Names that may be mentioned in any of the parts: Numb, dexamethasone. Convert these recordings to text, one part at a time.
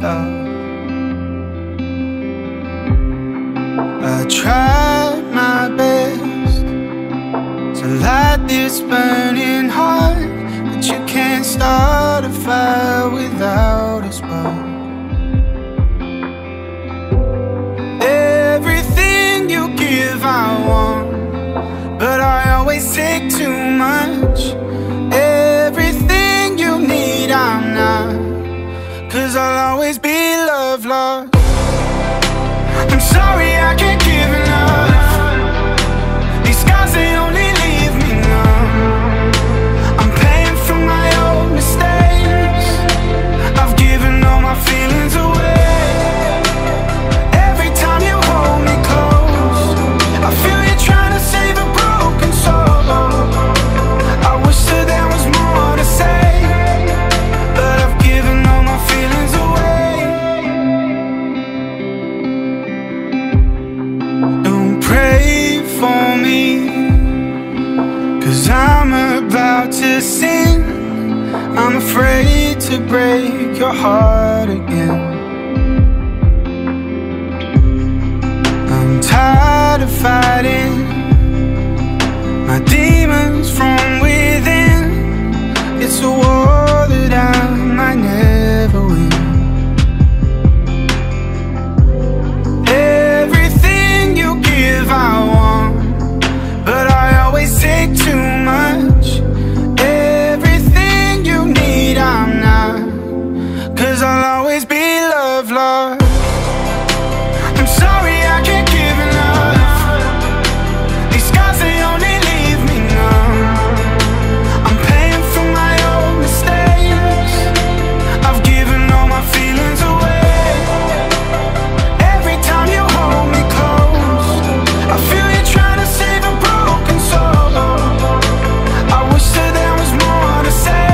stop. I tried my best to light this burning heart, but you can't start a fire without a spark. Everything you give I want, but I always take too much. Everything you need I'm not, 'cause I'll always be love lost. I'm sorry I can't give enough. These scars, they only leave me numb. I'm paying for my own mistakes. I've given all my feelings away. I'm afraid to break your heart again. I'm tired of fighting my demons from within. It's a war that I might never win. Everything you give I want, but I always take too much. I'm not, 'cause I'll always be love lost. I'm sorry I can't give enough. These scars, they only leave me numb. I'm paying for my own mistakes. I've given all my feelings away. Every time you hold me close, I feel you trying to save a broken soul. I wish that there was more to say.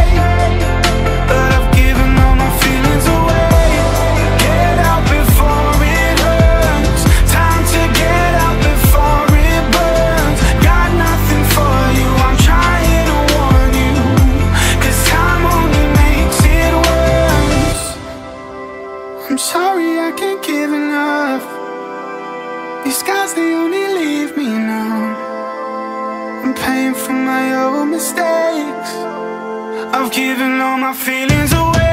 Mistakes, I've given all my feelings away.